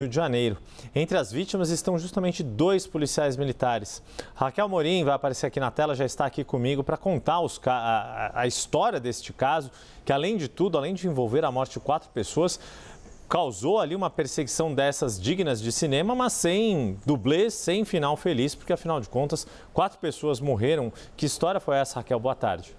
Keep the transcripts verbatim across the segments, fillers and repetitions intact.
Rio de Janeiro. Entre as vítimas estão justamente dois policiais militares. Raquel Amorim vai aparecer aqui na tela, já está aqui comigo para contar os, a, a história deste caso, que além de tudo, além de envolver a morte de quatro pessoas, causou ali uma perseguição dessas dignas de cinema, mas sem dublês, sem final feliz, porque afinal de contas, quatro pessoas morreram. Que história foi essa, Raquel? Boa tarde.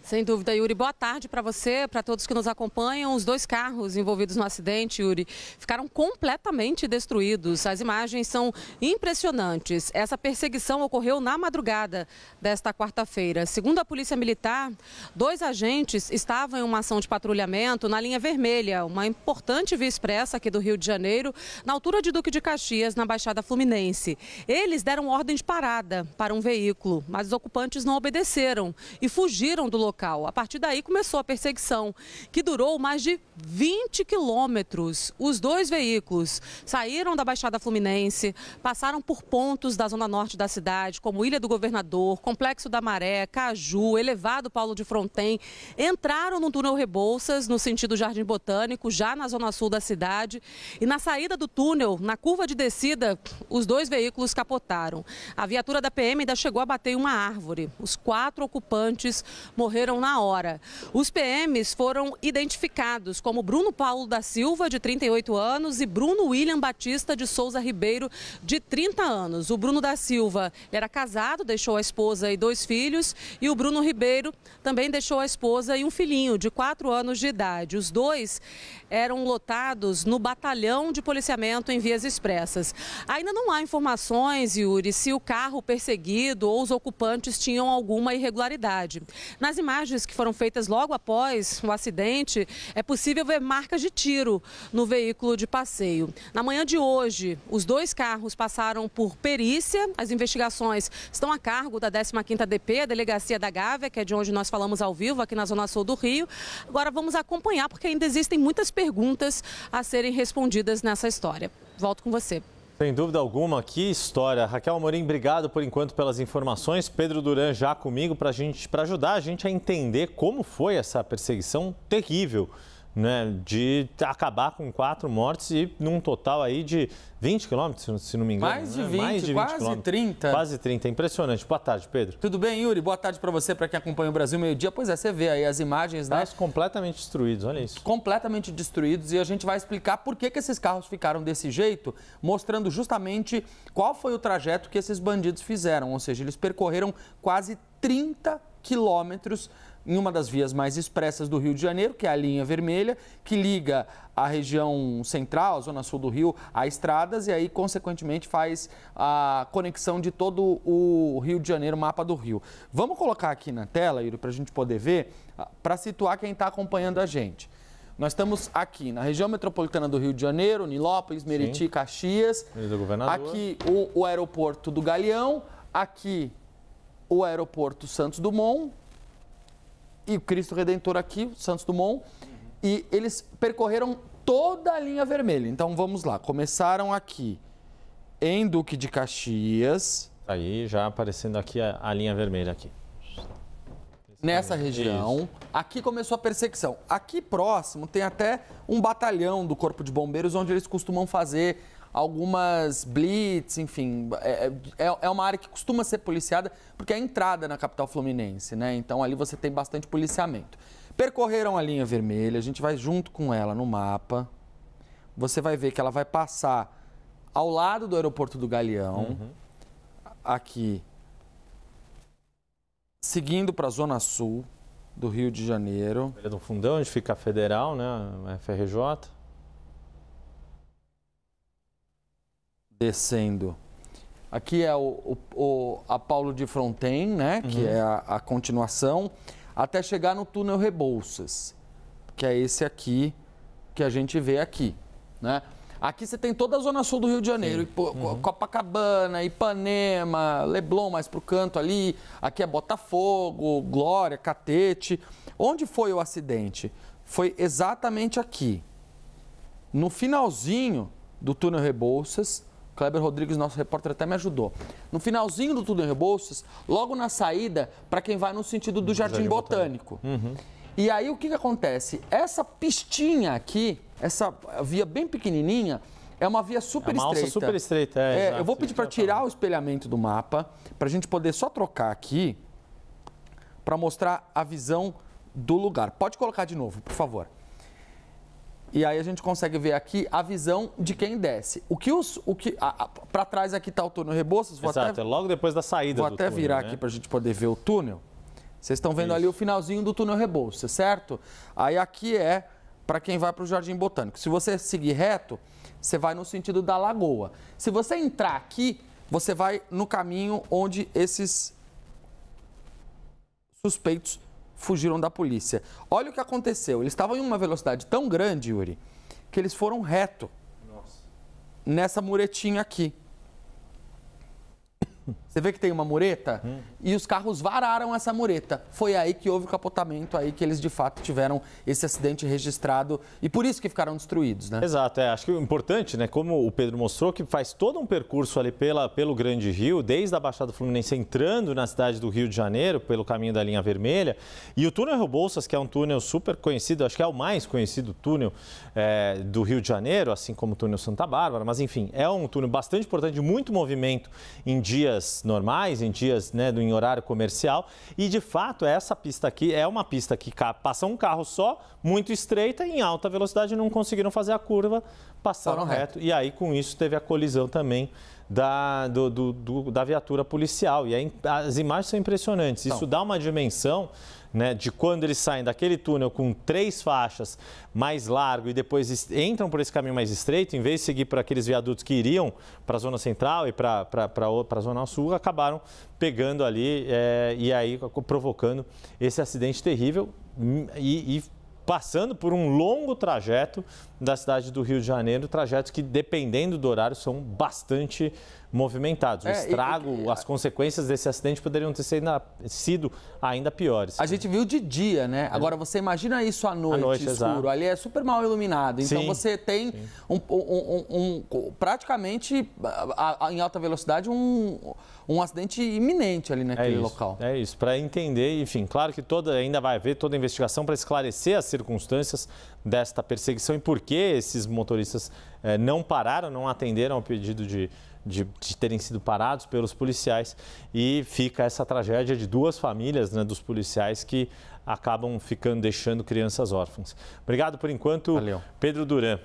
Sem dúvida, Yuri. Boa tarde para você, para todos que nos acompanham. Os dois carros envolvidos no acidente, Yuri, ficaram completamente destruídos. As imagens são impressionantes. Essa perseguição ocorreu na madrugada desta quarta-feira. Segundo a Polícia Militar, dois agentes estavam em uma ação de patrulhamento na Linha Vermelha, uma importante via expressa aqui do Rio de Janeiro, na altura de Duque de Caxias, na Baixada Fluminense. Eles deram ordem de parada para um veículo, mas os ocupantes não obedeceram e fugiram do local. A partir daí começou a perseguição, que durou mais de vinte quilômetros. Os dois veículos saíram da Baixada Fluminense, passaram por pontos da zona norte da cidade, como Ilha do Governador, Complexo da Maré, Caju, Elevado Paulo de Fronten, entraram no túnel Rebouças, no sentido Jardim Botânico, já na zona sul da cidade, e na saída do túnel, na curva de descida, os dois veículos capotaram. A viatura da P M ainda chegou a bater em uma árvore. Os quatro ocupantes morreram na hora. Os P Ms foram identificados como Bruno Paulo da Silva, de trinta e oito anos, e Bruno William Batista de Souza Ribeiro, de trinta anos. O Bruno da Silva era casado, deixou a esposa e dois filhos, e o Bruno Ribeiro também deixou a esposa e um filhinho de quatro anos de idade. Os dois eram lotados no batalhão de policiamento em vias expressas. Ainda não há informações, Yuri, se o carro perseguido ou os ocupantes tinham alguma irregularidade. Nas imagens imagens que foram feitas logo após o acidente, é possível ver marcas de tiro no veículo de passeio. Na manhã de hoje, os dois carros passaram por perícia. As investigações estão a cargo da décima quinta D P, a Delegacia da Gávea, que é de onde nós falamos ao vivo aqui na zona sul do Rio. Agora vamos acompanhar, porque ainda existem muitas perguntas a serem respondidas nessa história. Volto com você. Sem dúvida alguma, que história. Raquel Amorim, obrigado por enquanto pelas informações. Pedro Duran já comigo para gente, para ajudar a gente a entender como foi essa perseguição terrível, né, de acabar com quatro mortes e num total aí de vinte quilômetros, se não me engano. Mais de vinte, né? Mais de vinte, quase vinte trinta. Quase trinta, impressionante. Boa tarde, Pedro. Tudo bem, Yuri? Boa tarde para você, para quem acompanha o Brasil Meio-Dia. Pois é, você vê aí as imagens, né? Carros completamente destruídos, olha isso. Completamente destruídos, e a gente vai explicar por que, que esses carros ficaram desse jeito, mostrando justamente qual foi o trajeto que esses bandidos fizeram, ou seja, eles percorreram quase trinta quilômetros em uma das vias mais expressas do Rio de Janeiro, que é a Linha Vermelha, que liga a região central, a zona sul do Rio, a estradas, e aí, consequentemente, faz a conexão de todo o Rio de Janeiro, o mapa do Rio. Vamos colocar aqui na tela, Yuri, para a gente poder ver, para situar quem está acompanhando a gente. Nós estamos aqui na região metropolitana do Rio de Janeiro, Nilópolis, Meriti, sim, Caxias, Ilha do Governador, aqui o, o Aeroporto do Galeão, aqui o Aeroporto Santos Dumont, e o Cristo Redentor aqui, Santos Dumont, e eles percorreram toda a Linha Vermelha. Então, vamos lá. Começaram aqui em Duque de Caxias. Aí, já aparecendo aqui a, a Linha Vermelha aqui. Nessa região. Isso. Aqui começou a perseguição. Aqui próximo tem até um batalhão do Corpo de Bombeiros, onde eles costumam fazer algumas blitz, enfim, é, é uma área que costuma ser policiada porque é a entrada na capital fluminense, né? Então ali você tem bastante policiamento. Percorreram a Linha Vermelha, a gente vai junto com ela no mapa. Você vai ver que ela vai passar ao lado do Aeroporto do Galeão, uhum, aqui, seguindo para a Zona Sul do Rio de Janeiro. É do Fundão, onde fica a Federal, né? A F R J. Descendo. Aqui é o, o, a Paulo de Fronten, né? Uhum. Que é a, a continuação, até chegar no túnel Rebouças, que é esse aqui que a gente vê aqui, né? Aqui você tem toda a zona sul do Rio de Janeiro, Ipo, uhum, Copacabana, Ipanema, Leblon, mais pro canto ali. Aqui é Botafogo, Glória, Catete. Onde foi o acidente? Foi exatamente aqui, no finalzinho do túnel Rebouças. Kleber Rodrigues, nosso repórter, até me ajudou. No finalzinho do túnel Rebouças, logo na saída, para quem vai no sentido do, do Jardim, Jardim Botânico. Botânico. Uhum. E aí o que, que acontece? Essa pistinha aqui, essa via bem pequenininha, é uma via super estreita. É uma alça super estreita, é. é exato, eu vou pedir para tirar o espelhamento do mapa, para a gente poder só trocar aqui, para mostrar a visão do lugar. Pode colocar de novo, por favor. E aí a gente consegue ver aqui a visão de quem desce. O que os... O que, para trás aqui está o túnel Rebouças. Vou Exato, até, é logo depois da saída do túnel. Vou até virar, né, aqui para a gente poder ver o túnel. Vocês estão vendo Isso. ali o finalzinho do túnel Rebouças, certo? Aí aqui é para quem vai para o Jardim Botânico. Se você seguir reto, você vai no sentido da Lagoa. Se você entrar aqui, você vai no caminho onde esses suspeitos fugiram da polícia. Olha o que aconteceu. Eles estavam em uma velocidade tão grande, Yuri, que eles foram reto. Nossa. Nessa muretinha aqui. Você vê que tem uma mureta? Hum. E os carros vararam essa mureta. Foi aí que houve o capotamento, aí que eles de fato tiveram esse acidente registrado e por isso que ficaram destruídos, né? Exato, é. Acho que o importante, né, como o Pedro mostrou, que faz todo um percurso ali pela, pelo Grande Rio, desde a Baixada Fluminense entrando na cidade do Rio de Janeiro, pelo caminho da Linha Vermelha. E o túnel Rebouças, que é um túnel super conhecido, acho que é o mais conhecido túnel é, do Rio de Janeiro, assim como o túnel Santa Bárbara, mas enfim, é um túnel bastante importante, muito movimento em dias normais, em dias, né, em horário comercial, e de fato essa pista aqui é uma pista que passa um carro só, muito estreita, em alta velocidade, não conseguiram fazer a curva, passaram reto, reto, e aí com isso teve a colisão também da, do, do, do, da viatura policial, e aí as imagens são impressionantes, então, isso dá uma dimensão, né, de quando eles saem daquele túnel com três faixas mais largo e depois entram por esse caminho mais estreito, em vez de seguir para aqueles viadutos que iriam para a zona central e para a zona sul, acabaram pegando ali é, e aí provocando esse acidente terrível e, e passando por um longo trajeto da cidade do Rio de Janeiro, trajetos que, dependendo do horário, são bastante movimentados. O é, estrago, e, e, as consequências desse acidente poderiam ter sido ainda piores. A gente viu de dia, né? É. Agora, você imagina isso à noite, à noite escuro. Exato. Ali é super mal iluminado. Então, sim, você tem um, um, um, um, praticamente, a, a, em alta velocidade, um, um acidente iminente ali naquele é isso, local. É isso. Para entender, enfim, claro que toda, ainda vai haver toda a investigação para esclarecer as circunstâncias desta perseguição e por que esses motoristas eh, não pararam, não atenderam ao pedido de, de, de terem sido parados pelos policiais. E fica essa tragédia de duas famílias, né, dos policiais que acabam ficando, deixando crianças órfãs. Obrigado por enquanto, valeu, Pedro Duran.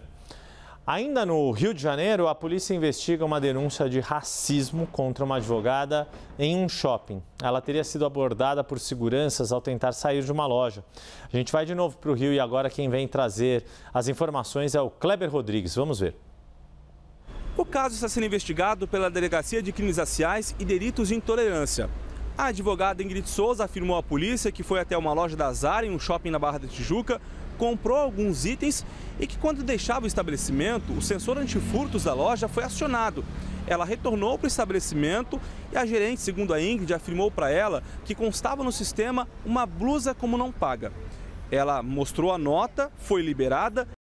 Ainda no Rio de Janeiro, a polícia investiga uma denúncia de racismo contra uma advogada em um shopping. Ela teria sido abordada por seguranças ao tentar sair de uma loja. A gente vai de novo para o Rio e agora quem vem trazer as informações é o Kleber Rodrigues. Vamos ver. O caso está sendo investigado pela Delegacia de Crimes Raciais e Delitos de Intolerância. A advogada Ingrid Souza afirmou à polícia que foi até uma loja da Zara, em um shopping na Barra da Tijuca, comprou alguns itens e que quando deixava o estabelecimento, o sensor antifurtos da loja foi acionado. Ela retornou para o estabelecimento e a gerente, segundo a Ingrid, afirmou para ela que constava no sistema uma blusa como não paga. Ela mostrou a nota, foi liberada